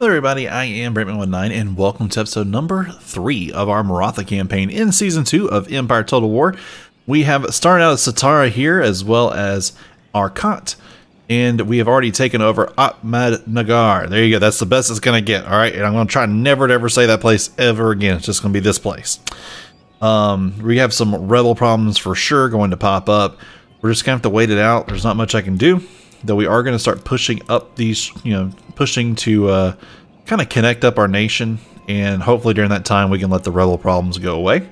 Hello everybody, I am Brankman19 and welcome to episode number 3 of our Maratha campaign in season 2 of Empire Total War. We have started out at Satara here as well as Arkant, and we have already taken over Ahmednagar. There you go, that's the best it's going to get, alright? And I'm going to try never to ever say that place ever again. It's just going to be this place. We have some rebel problems for sure going to pop up. We're just going to have to wait it out. There's not much I can do. Though we are going to start pushing up these, pushing to kind of connect up our nation. And hopefully during that time we can let the rebel problems go away.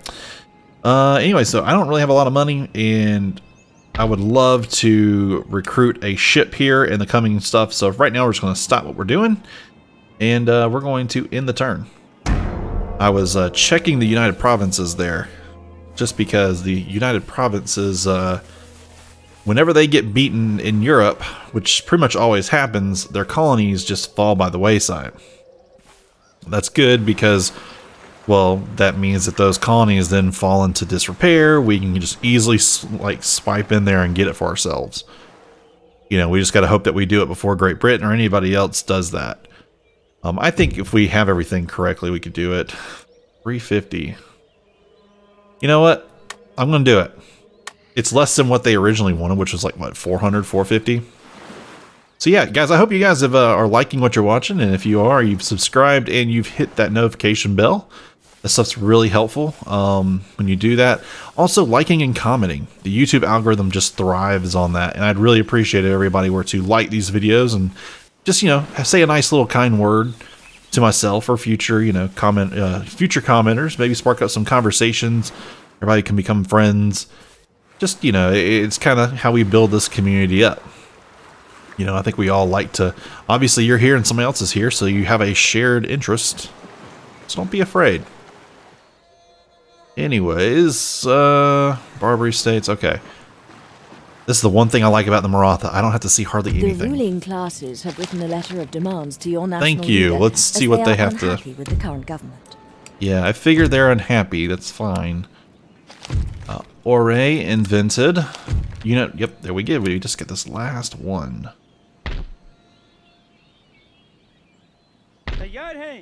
Anyway, so I don't really have a lot of money. And I would love to recruit a ship here in the coming stuff. So right now we're just going to stop what we're doing. And we're going to end the turn. I was checking the United Provinces there. Just because the United Provinces... whenever they get beaten in Europe, which pretty much always happens, their colonies just fall by the wayside. That's good because, well, that means that those colonies then fall into disrepair. We can just easily, like, swipe in there and get it for ourselves. You know, we just got to hope that we do it before Great Britain or anybody else does that. I think if we have everything correctly, we could do it. 350. You know what? I'm going to do it. It's less than what they originally wanted, which was like, what, 400, 450? So yeah, guys, I hope you guys have, are liking what you're watching. And if you are, you've subscribed and you've hit that notification bell. That stuff's really helpful when you do that. Also, liking and commenting. The YouTube algorithm just thrives on that. And I'd really appreciate if everybody were to like these videos and just, say a nice little kind word to myself or future, future commenters. Maybe spark up some conversations. Everybody can become friends. Just, it's kind of how we build this community up. I think we all like to, obviously you're here and somebody else is here, so you have a shared interest. So don't be afraid. Anyways, Barbary States, okay. This is the one thing I like about the Maratha. I don't have to see hardly anything. The ruling classes have written a letter of demands to your national Thank you. Leader, Let's see what they have to. With the current government. Yeah, I figure they're unhappy. That's fine. Oray invented. Yep, there we go. We just get this last one.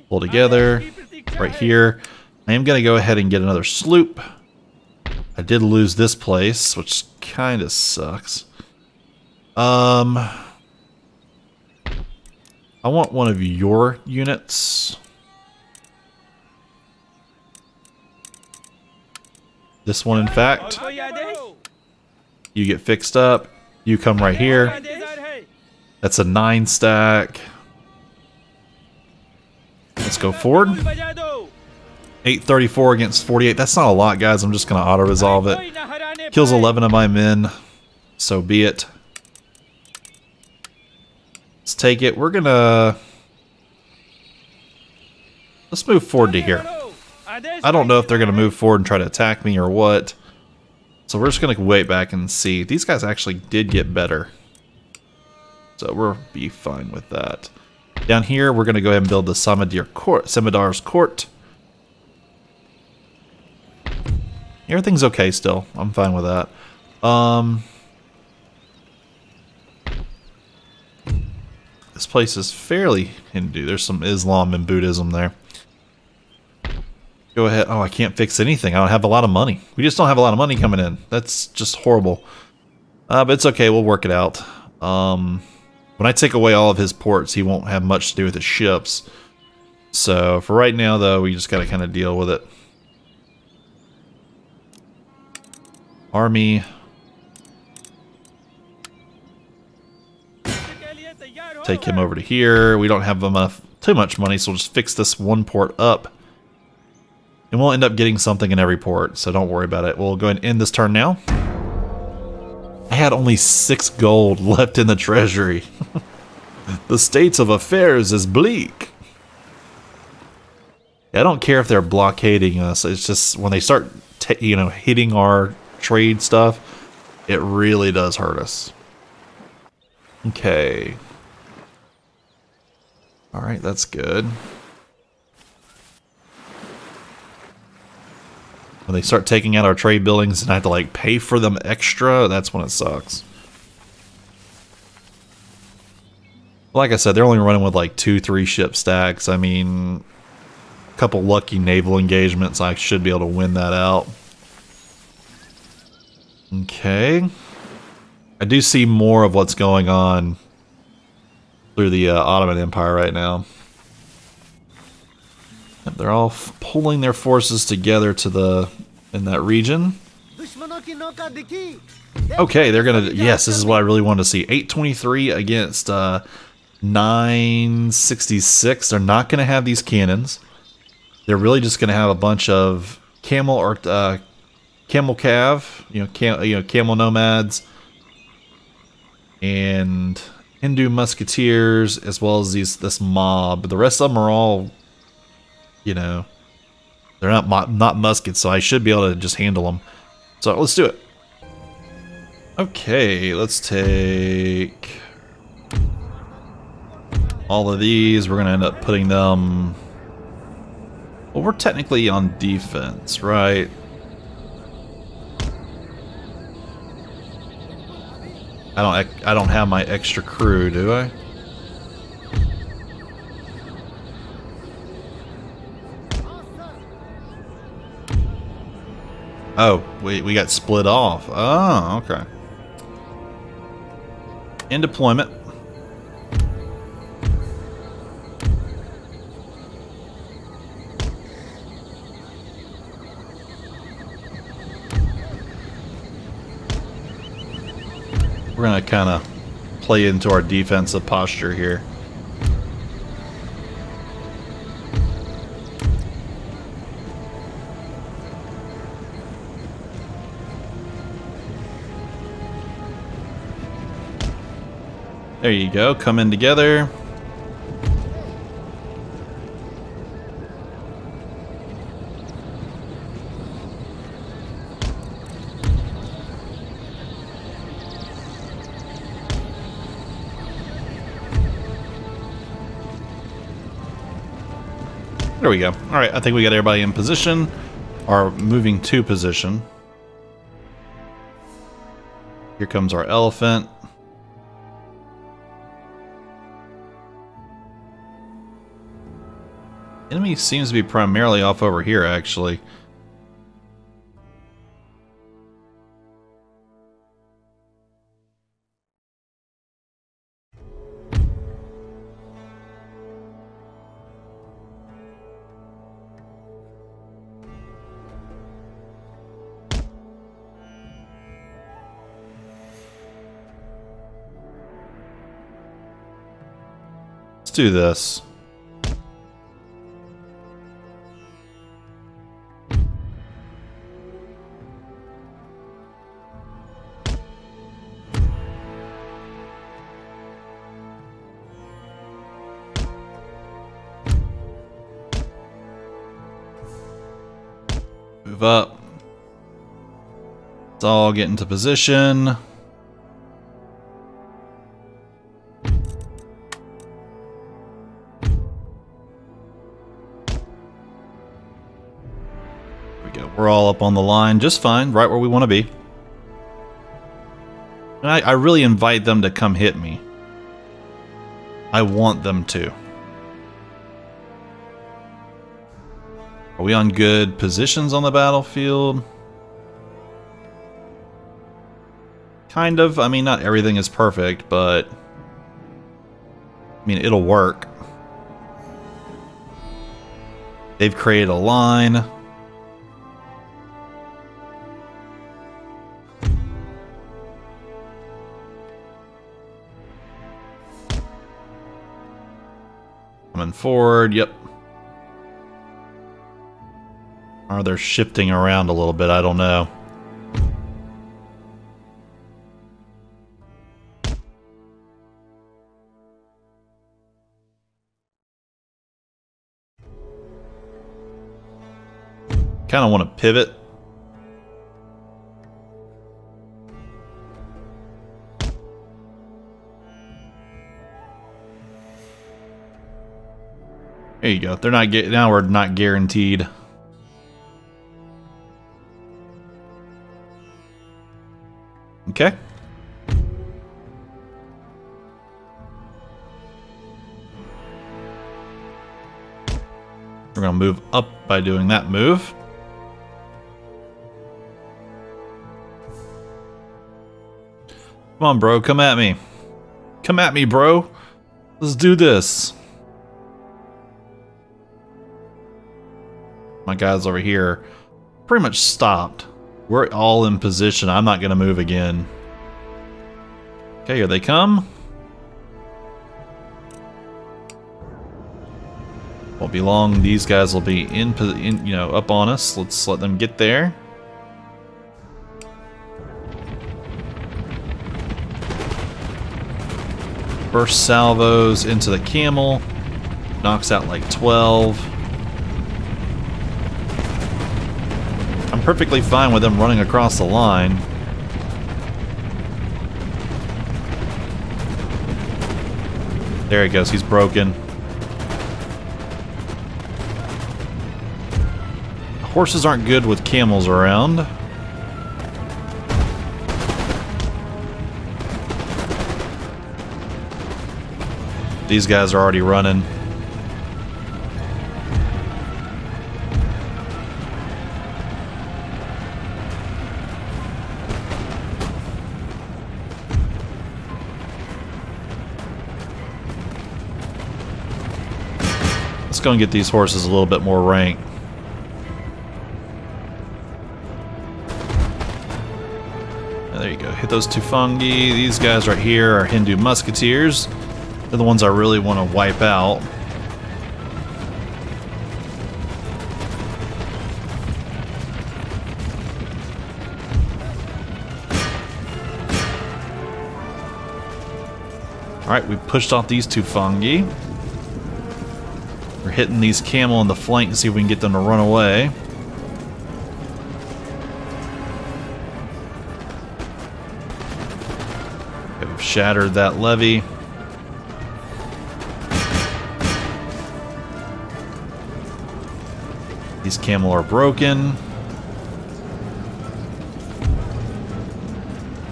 Pull together. Right here. I am going to go ahead and get another sloop. I did lose this place, which kind of sucks. I want one of your units. This one, in fact. You get fixed up. You come right here. That's a 9 stack. Let's go forward. 834 against 48. That's not a lot, guys. I'm just going to auto-resolve it. Kills 11 of my men. So be it. Let's take it. We're going to... Let's move forward to here. I don't know if they're going to move forward and try to attack me or what. So we're just going to wait back and see. These guys actually did get better. So we'll be fine with that. Down here, we're going to go ahead and build the Samadar's Court. Everything's okay still. I'm fine with that. This place is fairly Hindu. There's some Islam and Buddhism there. Go ahead. Oh, I can't fix anything. I don't have a lot of money. We just don't have a lot of money coming in. That's just horrible. But it's okay. We'll work it out. When I take away all of his ports, he won't have much to do with his ships. So for right now, though, we just got to kind of deal with it. Army. Take him over to here. We don't have enough, too much money, so we'll just fix this one port up. And we'll end up getting something in every port, so don't worry about it. We'll go ahead and end this turn now. I had only 6 gold left in the treasury. The state of affairs is bleak. I don't care if they're blockading us. It's just when they start, hitting our trade stuff, it really does hurt us. Okay. All right, that's good. When they start taking out our trade buildings and I have to like pay for them extra, that's when it sucks. Like I said, they're only running with like 2-3 ship stacks. I mean, a couple lucky naval engagements, I should be able to win that out. Okay. I do see more of what's going on through the Ottoman Empire right now. Yep, they're all pulling their forces together to the in that region. Okay, they're gonna. Yes, this is what I really wanted to see. 823 against 966. They're not gonna have these cannons. They're really just gonna have a bunch of camel or camel cav, camel nomads, and Hindu musketeers, as well as this mob. The rest of them are all, they're not muskets, so I should be able to just handle them. So let's do it. Okay, let's take all of these. We're gonna end up putting them. Well, we're technically on defense, right? I don't have my extra crew, do I? Oh, we got split off. Oh, okay. In deployment. We're gonna kind of play into our defensive posture here. There you go, come in together. There we go. All right, I think we got everybody in position, or moving to position. Here comes our elephant. Enemy seems to be primarily off over here, actually. Let's do this. Up. Let's all get into position. There we go. We're all up on the line just fine, right where we want to be. And I really invite them to come hit me. I want them to. Are we on good positions on the battlefield? Kind of. I mean, not everything is perfect, but I mean, it'll work. They've created a line. Coming forward. Yep. Or they're shifting around a little bit, I don't know. Kind of want to pivot. There you go. They're not getting, now we're not guaranteed. Okay. We're going to move up by doing that move. Come on, bro. Come at me. Come at me, bro. Let's do this. My guys over here pretty much stopped. We're all in position. I'm not going to move again. Okay, here they come. Won't be long. These guys will be in you know, up on us. Let's let them get there. First salvos into the camel. Knocks out like 12. I'm perfectly fine with them running across the line. There he goes. He's broken. Horses aren't good with camels around. These guys are already running. Let's go and get these horses a little bit more rank. Hit those two fungi. These guys right here are Hindu musketeers. They're the ones I really want to wipe out. Alright, we pushed off these two fungi. We're hitting these camel on the flank to see if we can get them to run away. Shattered that levee. These camel are broken.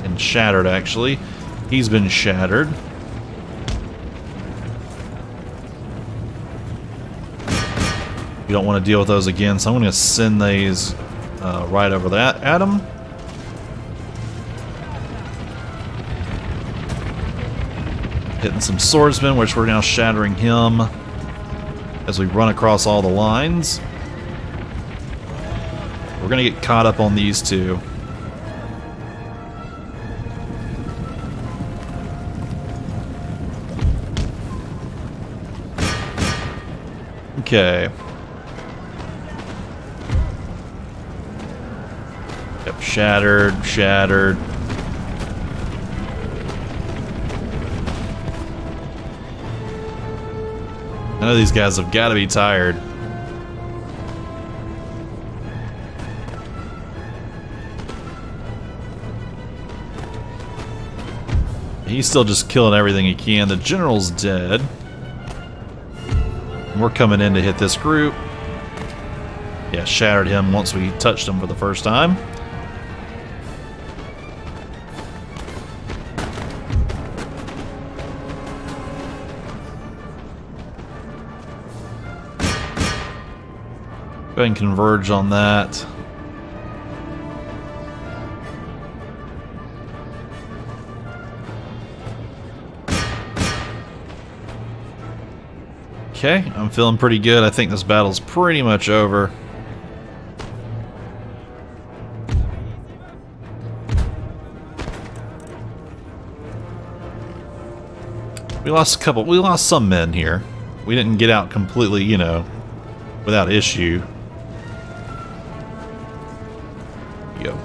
And shattered, actually. He's been shattered. You don't want to deal with those again, so I'm going to send these right over that at him. Hitting some swordsmen, which we're now shattering him as we run across all the lines. We're going to get caught up on these two. Okay. Yep, shattered, shattered. I know these guys have got to be tired. He's still just killing everything he can. The general's dead. We're coming in to hit this group. Yeah, shattered him once we touched him for the first time. Go ahead and converge on that. Okay, I'm feeling pretty good. I think this battle's pretty much over. We lost some men here. We didn't get out completely, you know, without issue.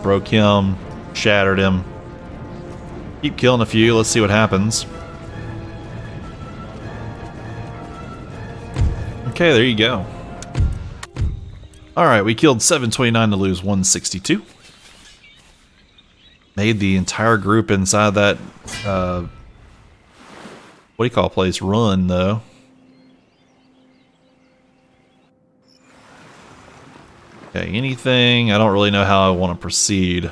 Broke him, shattered him. Keep killing a few, let's see what happens. Okay, there you go. Alright, we killed 729 to lose 162. Made the entire group inside that, what do you call place? Run, though. Okay, anything? I don't really know how I want to proceed.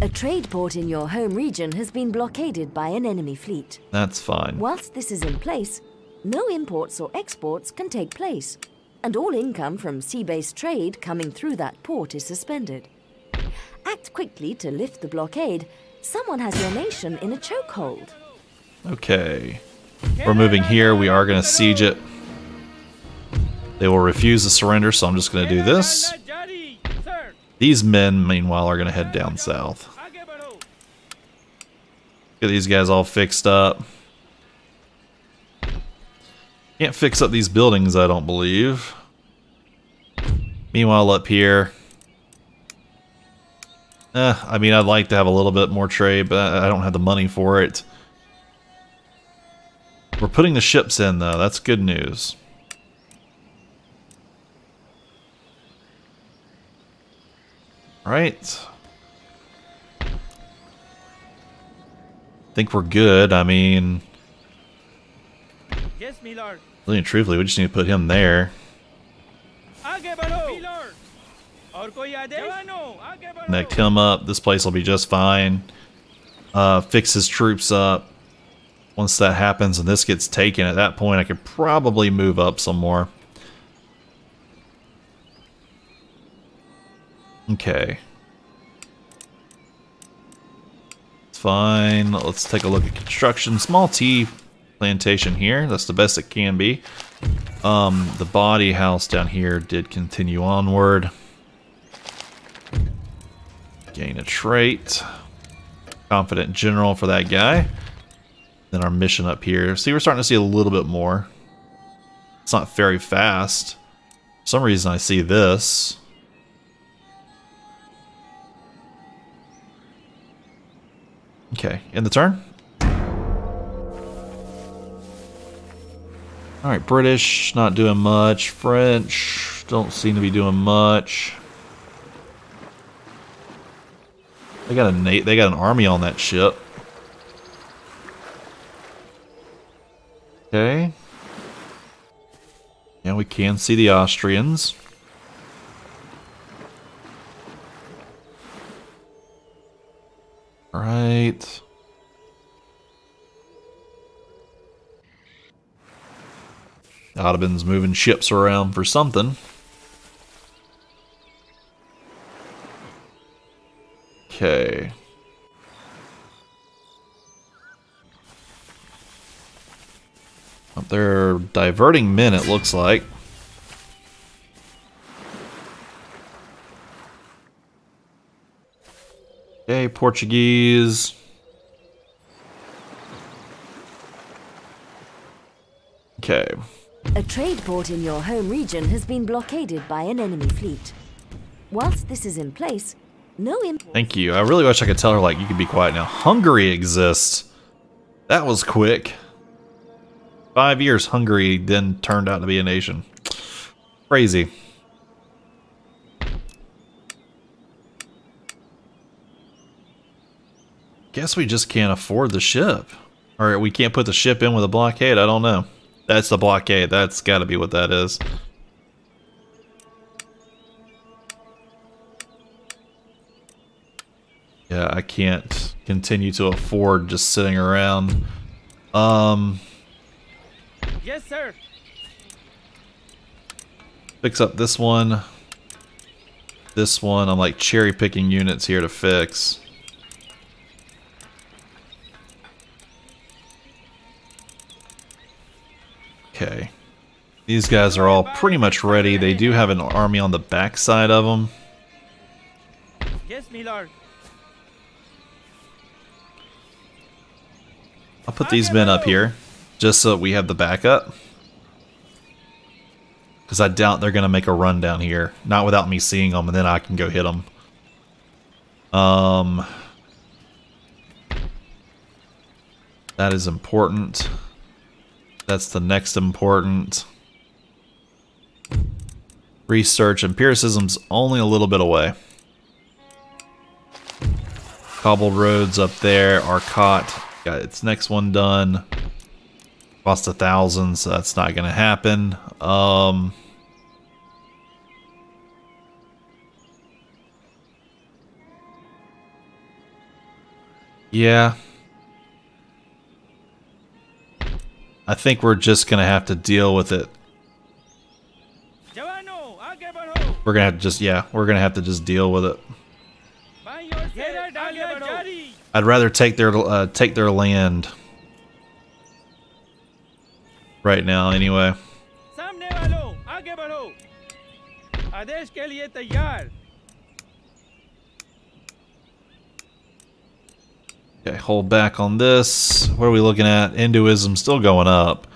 A trade port in your home region has been blockaded by an enemy fleet. That's fine. Whilst this is in place, no imports or exports can take place. and all income from sea-based trade coming through that port is suspended. Act quickly to lift the blockade. Someone has your nation in a chokehold. Okay. We're moving here. We are going to siege it. They will refuse to surrender, so I'm just going to do this. These men, meanwhile, are going to head down south. Get these guys all fixed up. Can't fix up these buildings, I don't believe. Meanwhile, up here... I mean, I'd like to have a little bit more trade, but I don't have the money for it. We're putting the ships in, though. That's good news. Alright. I think we're good. I mean... Yes, my lord. Really and truthfully, we just need to put him there. Connect him up. This place will be just fine. Fix his troops up. Once that happens and this gets taken, at that point I could probably move up some more. Okay. It's fine. Let's take a look at construction. Small tea plantation here. That's the best it can be. The body house down here did continue onward. Gain a trait. Confident general for that guy. Then our mission up here. See, we're starting to see a little bit more. It's not very fast. For some reason I see this. Okay, end the turn. Alright, British, not doing much. French, don't seem to be doing much. They got an army on that ship. Okay. Yeah, we can see the Austrians. Alright. Ottomans moving ships around for something. Okay. They're diverting men, it looks like. Okay, Portuguese. Okay. A trade port in your home region has been blockaded by an enemy fleet. Whilst this is in place, no import. Thank you. I really wish I could tell her, like, you could be quiet now. Hungary exists. That was quick. 5 years, Hungary then turned out to be a nation. Crazy. Guess we just can't afford the ship. Or we can't put the ship in with a blockade. I don't know. That's the blockade. That's got to be what that is. Yeah, I can't continue to afford just sitting around. Yes, sir. Fix up this one. This one. I'm like cherry picking units here to fix. Okay. These guys are all pretty much ready. They do have an army on the backside of them. Yes, my lord. I'll put these men up here, just so we have the backup. Because I doubt they're going to make a run down here. Not without me seeing them, and then I can go hit them. That is important. That's the next important. Research. Empiricism's only a little bit away. Cobbled roads up there. Arkant. Got its next one done. Cost 1,000, so that's not going to happen. Yeah. I think we're just going to have to deal with it. We're gonna have to just, yeah, we're gonna have to just deal with it. I'd rather take their land right now, anyway. Okay, hold back on this. What are we looking at? Hinduism still going up.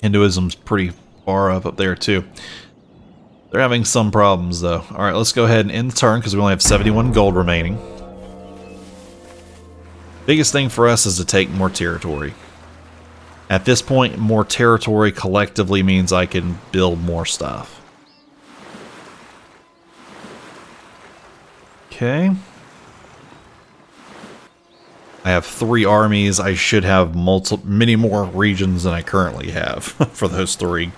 Hinduism's pretty far up there too. They're having some problems though. Alright, let's go ahead and end the turn because we only have 71 gold remaining. Biggest thing for us is to take more territory. At this point, more territory collectively means I can build more stuff. Okay. I have 3 armies. I should have many more regions than I currently have for those 3.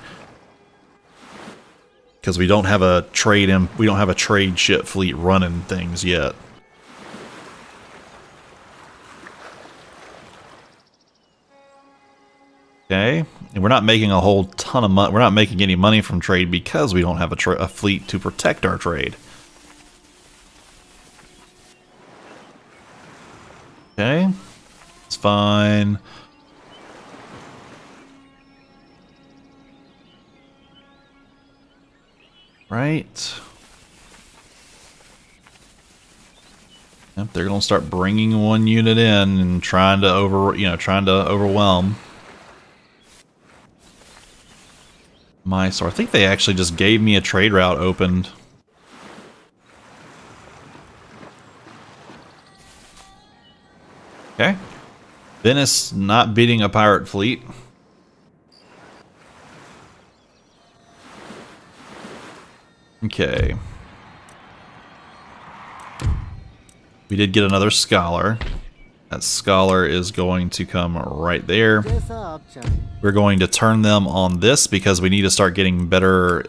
Because we don't have a trade ship fleet running things yet. Okay, and we're not making a whole ton of money. We're not making any money from trade because we don't have a fleet to protect our trade. Okay, it's fine. Right. Yep, they're gonna start bringing one unit in and trying to overwhelm. Mysore. I think they actually just gave me a trade route opened. Okay. Venice not beating a pirate fleet. Okay. We did get another scholar. That scholar is going to come right there. We're going to turn them on this because we need to start getting better,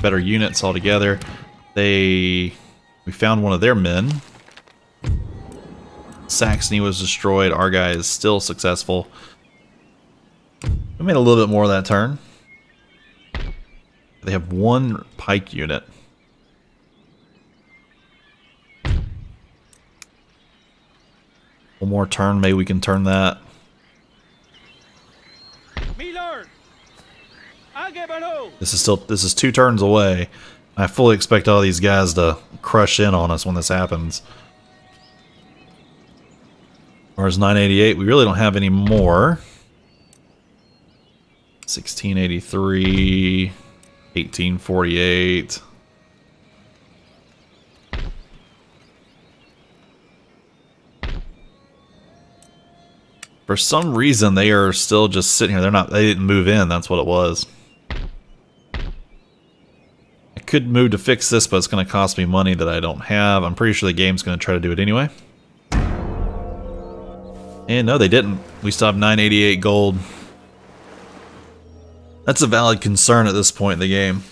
better units altogether. We found one of their men. Saxony was destroyed. Our guy is still successful. We made a little bit more of that turn. They have one pike unit. One more turn, maybe we can turn that. This is 2 turns away. I fully expect all these guys to crush in on us when this happens. As far as 988, we really don't have any more. 1683, 1848. For some reason, they are still just sitting here. They didn't move in. That's what it was. I could move to fix this, but it's going to cost me money that I don't have. I'm pretty sure the game's going to try to do it anyway. And no, they didn't. We still have 988 gold. That's a valid concern at this point in the game.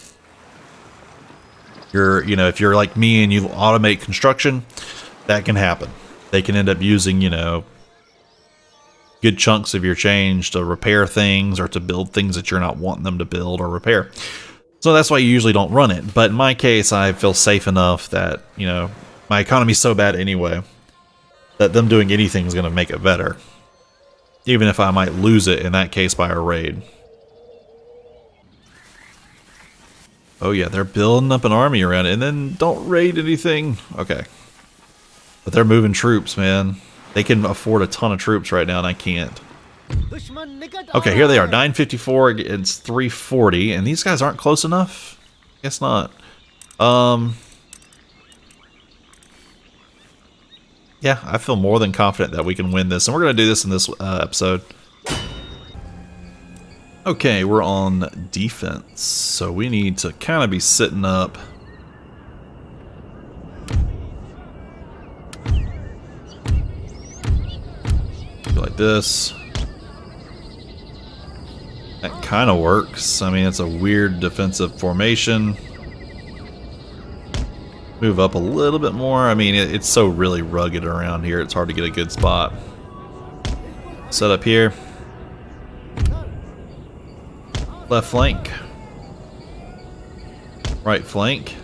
If you're like me and you automate construction, that can happen. They can end up using, good chunks of your change to repair things or to build things that you're not wanting them to build or repair. So that's why you usually don't run it. But in my case, I feel safe enough that, my economy's so bad anyway that them doing anything is going to make it better. Even if I might lose it in that case by a raid. Oh yeah, they're building up an army around it and then don't raid anything. Okay. But they're moving troops, man. They can afford a ton of troops right now and I can't. Okay, here they are. 954 against 340 and these guys aren't close enough? Guess not. Yeah, I feel more than confident that we can win this. And we're going to do this in this episode. Okay, we're on defense. So we need to kind of be sitting up. Like this. That kind of works. I mean, it's a weird defensive formation. Move up a little bit more. I mean, it's so really rugged around here. It's hard to get a good spot. Set up here. Left flank. Right flank.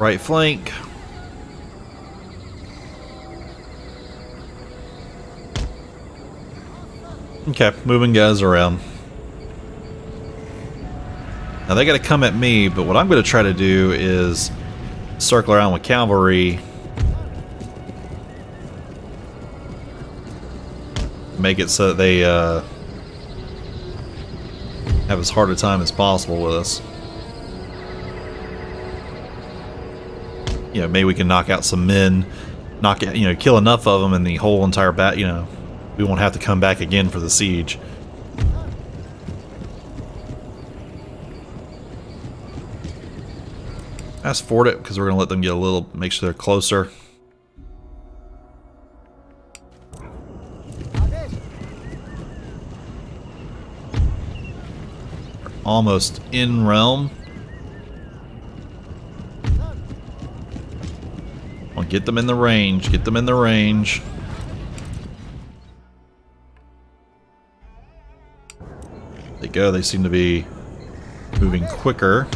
Right flank. Okay, moving guys around. Now they gotta come at me, but what I'm gonna try to do is circle around with cavalry. Make it so that they have as hard a time as possible with us. You know, maybe we can knock out some men, kill enough of them, and the whole entire bat, we won't have to come back again for the siege. Let's fort it, because we're going to let them get a little, make sure they're closer. We're almost in realm. I'll get them in the range, get them in the range. There they go, they seem to be moving quicker.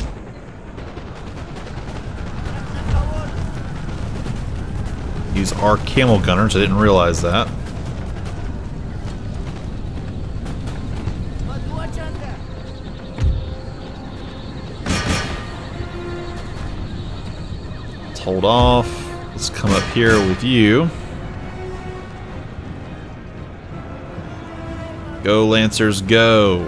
These are camel gunners, I didn't realize that. Let's hold off. Let's come up here with you. Go, Lancers, go.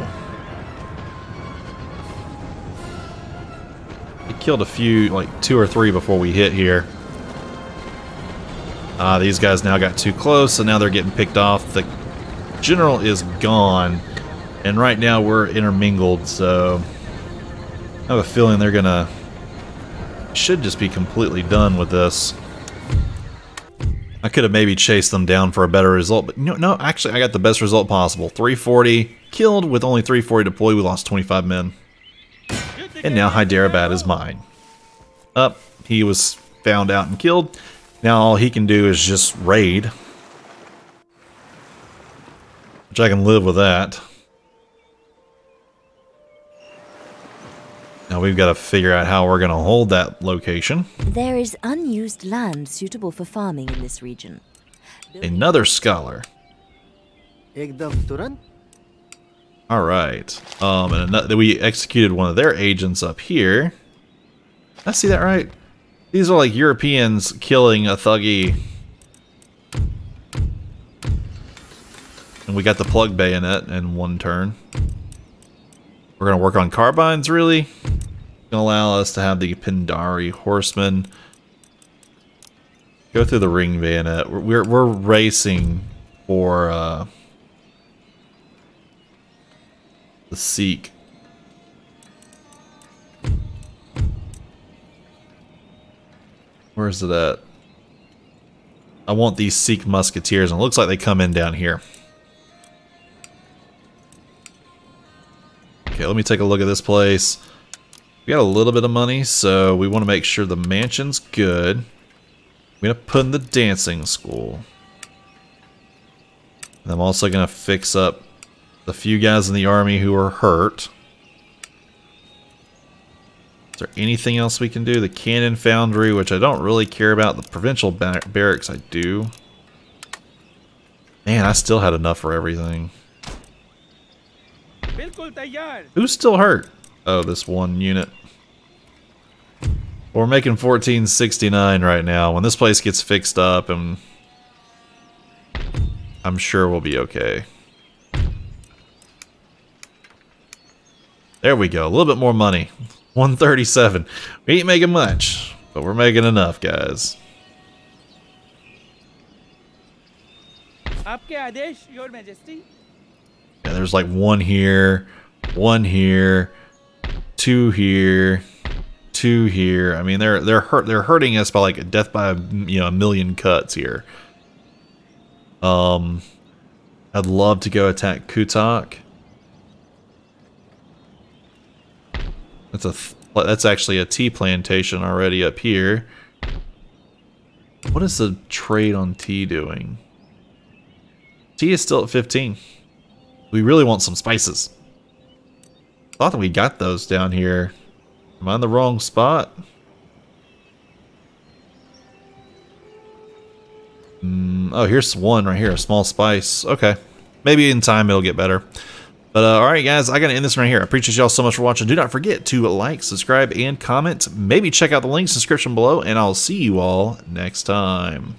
They killed a few, like 2 or 3 before we hit here. These guys now got too close, so now they're getting picked off. The general is gone, and right now we're intermingled, so I have a feeling they're gonna... should just be completely done with this. I could have maybe chased them down for a better result, but no, actually I got the best result possible. 340 killed with only 340 deployed. We lost 25 men. And now Hyderabad is mine. Up, he was found out and killed. Now all he can do is just raid, which I can live with that. Now we've got to figure out how we're going to hold that location. There is unused land suitable for farming in this region. Another scholar. All right. And we executed one of their agents up here. Did I see that right? These are like Europeans killing a thuggy. And we got the plug bayonet in 1 turn. We're going to work on carbines, really. It's going to allow us to have the Pindari horsemen. Go through the ring bayonet. We're racing for the Sikh. Where is it at? I want these Sikh musketeers, and it looks like they come in down here. Okay, let me take a look at this place. We got a little bit of money, so we want to make sure the mansion's good. We're going to put in the dancing school. And I'm also going to fix up the few guys in the army who are hurt. Is there anything else we can do? The cannon foundry, which I don't really care about. The provincial barracks, I do. Man, I still had enough for everything. Who's still hurt? Oh, this one unit. We're making 1469 right now. When this place gets fixed up, and I'm sure we'll be okay. There we go. A little bit more money. 137. We ain't making much, but we're making enough, guys. Yeah, there's like 1 here, 1 here, 2 here, 2 here. I mean, they're hurting us by like a death by a million cuts here. I'd love to go attack Kutak. That's actually a tea plantation already up here. What is the trade on tea doing? Tea is still at 15. We really want some spices. Thought that we got those down here. Am I in the wrong spot? Oh, here's one right here, a small spice. Okay. Maybe in time it'll get better. But alright guys, I gotta end this right here. I appreciate y'all so much for watching. Do not forget to like, subscribe, and comment. Maybe check out the links in the description below, and I'll see you all next time.